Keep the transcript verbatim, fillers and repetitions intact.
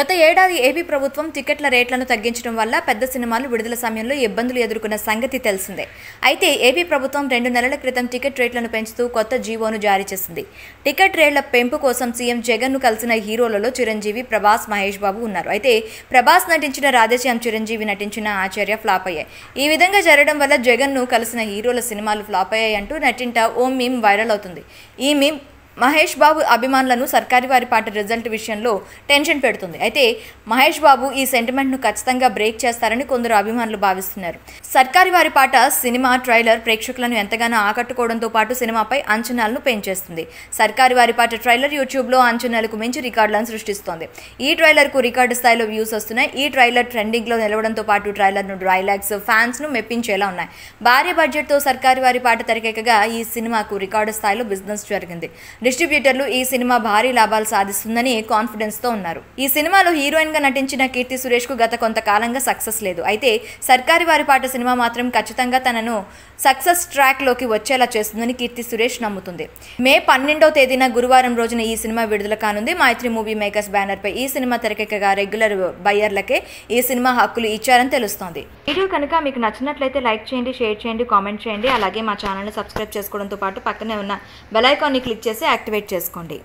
గత ఏడాది ఏపీ ప్రభుత్వం టికెట్ల రేట్లను తగ్గించడం వల్ల పెద్ద సినిమాలు విడుదల సమయంలో ఇబ్బందులు ఎదుర్కొన్న సంగతి తెలిసిందే. అయితే ఏపీ ప్రభుత్వం రెండు నెలల క్రితం టికెట్ రేట్లను పెంచుతూ కొత్త జీవోను జారీ చేసింది. టికెట్ రేట్ల పెంపు కోసం సీఎం జగన్ను కలిసిన హీరోలలో చిరంజీవి, ప్రభాస్, మహేష్ బాబు ఉన్నారు. అయితే ప్రభాస్ నటించిన రాధే శ్యామ్, చిరంజీవి నటించిన ఆచార్య ఫ్లాప్ అయ్యాయి. ఈ విధంగా జరగడం వల్ల జగన్ను కలిసిన హీరోల సినిమాలు ఫ్లాప్ అయ్యాయి అంటూ నటింట ఓ మీమ్ వైరల్ అవుతుంది. ఈ మీమ్ మహేష్ బాబు అభిమానులను సర్కారీ వారి పాట రిజల్ట్ విషయంలో టెన్షన్ పెడుతుంది. అయితే మహేష్ బాబు ఈ సెంటిమెంట్ను ఖచ్చితంగా బ్రేక్ చేస్తారని కొందరు అభిమానులు భావిస్తున్నారు. సర్కారీ వారి పాట సినిమా ట్రైలర్ ప్రేక్షకులను ఎంతగానో ఆకట్టుకోవడంతో పాటు సినిమాపై అంచనాలను పెంచేస్తుంది. సర్కారీ వారి పాట ట్రైలర్ యూట్యూబ్లో అంచనాలకు మించి రికార్డులను సృష్టిస్తోంది. ఈ ట్రైలర్కు రికార్డు స్థాయిలో వ్యూస్ వస్తున్నాయి. ఈ ట్రైలర్ ట్రెండింగ్లో నిలవడంతో పాటు ట్రైలర్ను డ్రైలాగ్స్ ఫ్యాన్స్ను మెప్పించేలా ఉన్నాయి. భారీ బడ్జెట్తో సర్కారీ వారి పాట తెరకెక్కగా ఈ సినిమాకు రికార్డు స్థాయిలో బిజినెస్ జరిగింది. డిస్ట్రిబ్యూటర్లు ఈ సినిమా భారీ లాభాలు సాధిస్తుందని కాన్ఫిడెన్స్తో ఉన్నారు. ఈ సినిమాలో హీరోయిన్గా నటించిన కీర్తి సురేష్కు గత కొంతకాలంగా సక్సెస్ లేదు. అయితే సర్కారీ వారి పాట సినిమా మాత్రం ఖచ్చితంగా తనను సక్సెస్ ట్రాక్లోకి వచ్చేలా చేస్తుందని కీర్తి సురేష్ నమ్ముతుంది. మే పన్నెండవ తేదీన గురువారం రోజున ఈ సినిమా విడుదల కానుంది. మైత్రి మూవీ మేకర్స్ బ్యానర్పై ఈ సినిమా తెరకెక్కగా రెగ్యులర్ బయ్యర్లకే ఈ సినిమా హక్కులు ఇచ్చారని తెలుస్తోంది. వీడియో కనుక మీకు నచ్చినట్లయితే లైక్ చేయండి, షేర్ చేయండి, కామెంట్ చేయండి. అలాగే మా ఛానల్ని సబ్స్క్రైబ్ చేసుకోవడంతో పాటు పక్కనే ఉన్న బెల్ ఐకాన్ని క్లిక్ చేసి యాక్టివేట్ చేసుకోండి.